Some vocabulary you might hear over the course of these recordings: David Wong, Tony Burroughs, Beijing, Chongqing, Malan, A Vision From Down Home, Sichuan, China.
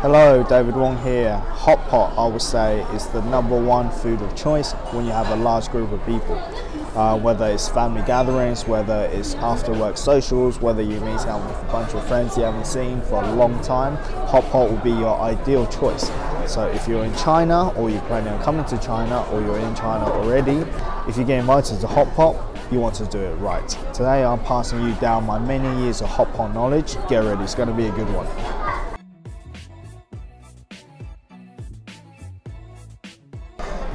Hello, David Wong here. Hot pot, I would say, is the #1 food of choice when you have a large group of people. Whether it's family gatherings, whether it's after work socials, whether you meet out with a bunch of friends you haven't seen for a long time, hot pot will be your ideal choice. So if you're in China, or you're planning on coming to China, or you're in China already, if you get invited to hot pot, you want to do it right. Today I'm passing you down my many years of hot pot knowledge. Get ready, it's going to be a good one.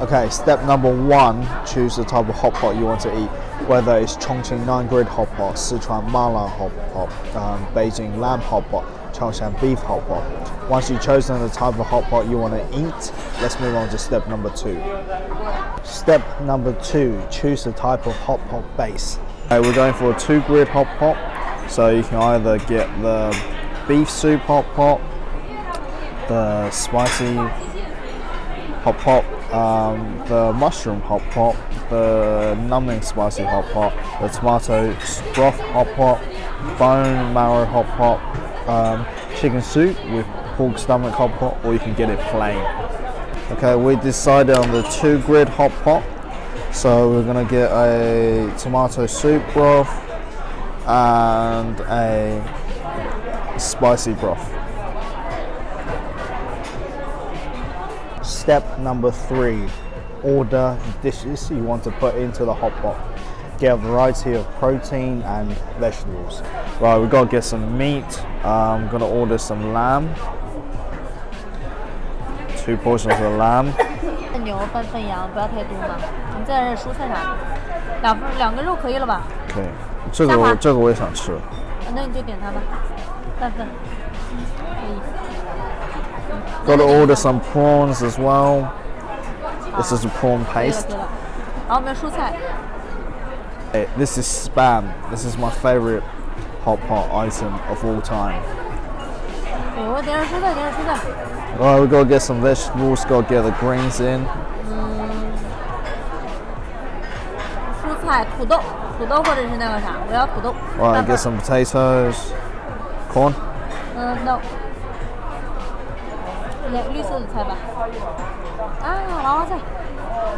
Okay, step #1, choose the type of hot pot you want to eat. Whether it's Chongqing 9-grid hot pot, Sichuan Malan hot pot, Beijing lamb hot pot, Chongqing beef hot pot. Once you've chosen the type of hot pot you want to eat, let's move on to step #2. Step #2, choose the type of hot pot base. Okay, we're going for a 2-grid hot pot, so you can either get the beef soup hot pot, the spicy hot pot, the mushroom hot pot, the numbing spicy hot pot, the tomato broth hot pot, bone marrow hot pot, chicken soup with pork stomach hot pot, or you can get it plain. Okay, we decided on the 2-grid hot pot, so we're gonna get a tomato soup broth and a spicy broth. Step #3, order dishes you want to put into the hot pot. Get a variety of protein and vegetables. Right, we've got to get some meat. I'm going to order some lamb. 2 portions of lamb. Got to order some prawns as well. This is a prawn paste. Hey, this is spam. This is my favorite hot pot item of all time. Alright, we got to get some vegetables, got to get the greens in. Alright, get some potatoes. Corn? No.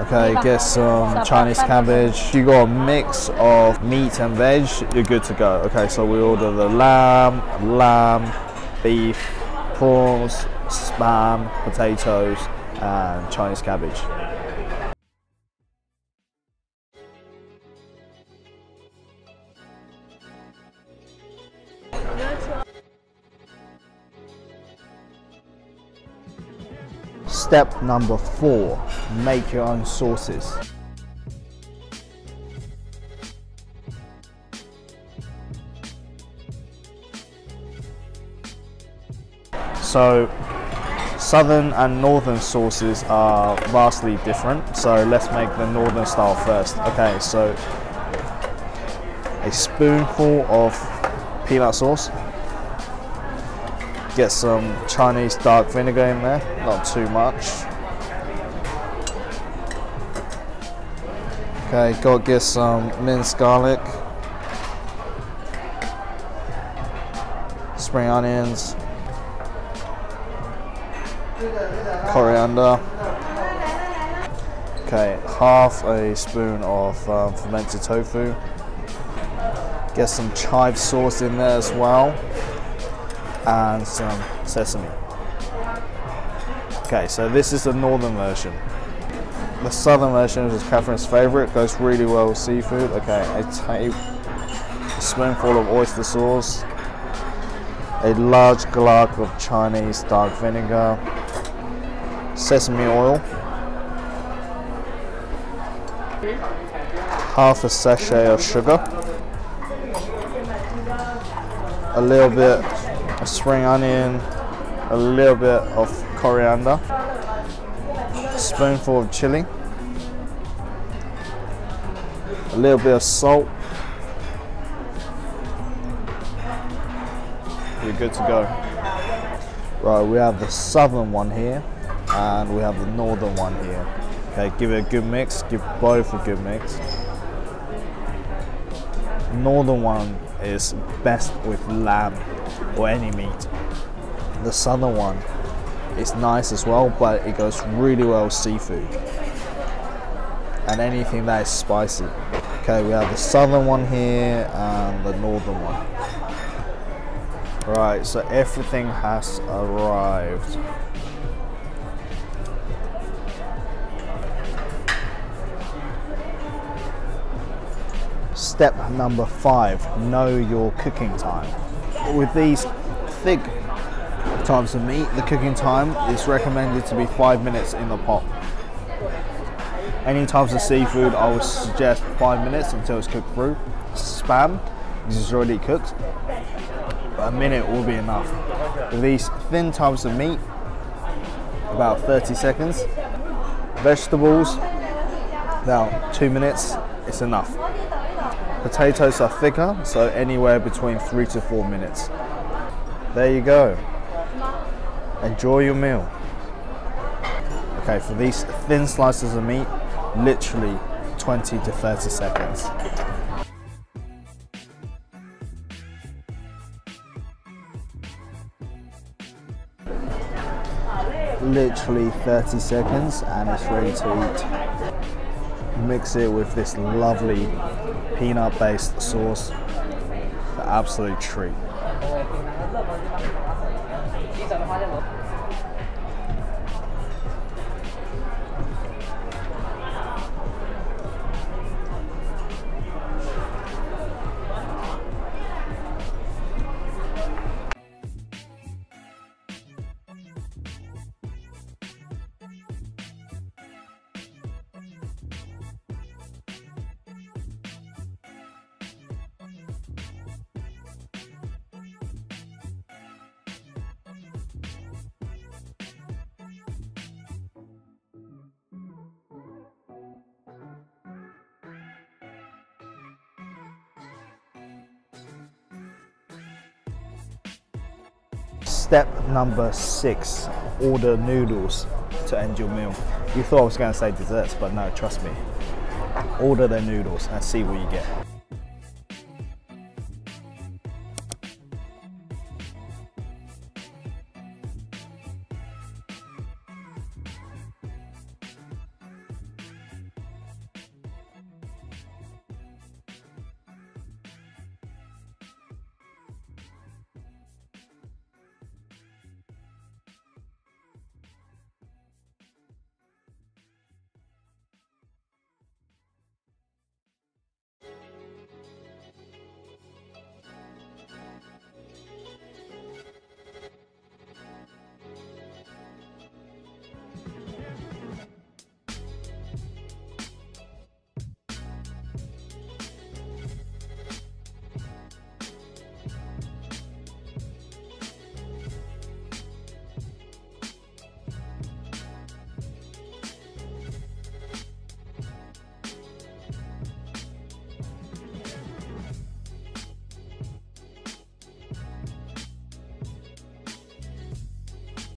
Okay, get some Chinese cabbage. You got a mix of meat and veg, you're good to go. Okay, so we order the lamb, beef, prawns, spam, potatoes, and Chinese cabbage. Step #4, make your own sauces. So, southern and northern sauces are vastly different, so let's make the northern style first. Okay, so a spoonful of peanut sauce. Get some Chinese dark vinegar in there, not too much. Okay, go get some minced garlic, spring onions, coriander. Okay, half a spoon of fermented tofu. Get some chive sauce in there as well. And some sesame. Okay, so this is the northern version. The southern version is Catherine's favorite, goes really well with seafood. Okay, a spoonful of oyster sauce, a large glass of Chinese dark vinegar, sesame oil, half a sachet of sugar, a little bit a spring onion, a little bit of coriander, a spoonful of chili, a little bit of salt. You're good to go. Right, we have the southern one here and we have the northern one here. Okay, give it a good mix, give both a good mix. Northern one is best with lamb or any meat. the southern one is nice as well, but it goes really well with seafood and anything that is spicy. Okay, we have the southern one here and the northern one. Right, so everything has arrived. Step number 5, know your cooking time. With these thick types of meat, the cooking time is recommended to be 5 minutes in the pot. Any types of seafood, I would suggest 5 minutes until it's cooked through. Spam, this is already cooked, but a minute will be enough. With these thin types of meat, about 30 seconds. Vegetables, now 2 minutes, it's enough. Potatoes are thicker, so anywhere between 3 to 4 minutes. There you go. Enjoy your meal. Okay, for these thin slices of meat, literally 20 to 30 seconds. Literally 30 seconds and it's ready to eat. Mix it with this lovely peanut-based sauce. The absolute treat. Step number 6, order noodles to end your meal. You thought I was going to say desserts, but no, trust me. Order the noodles and see what you get.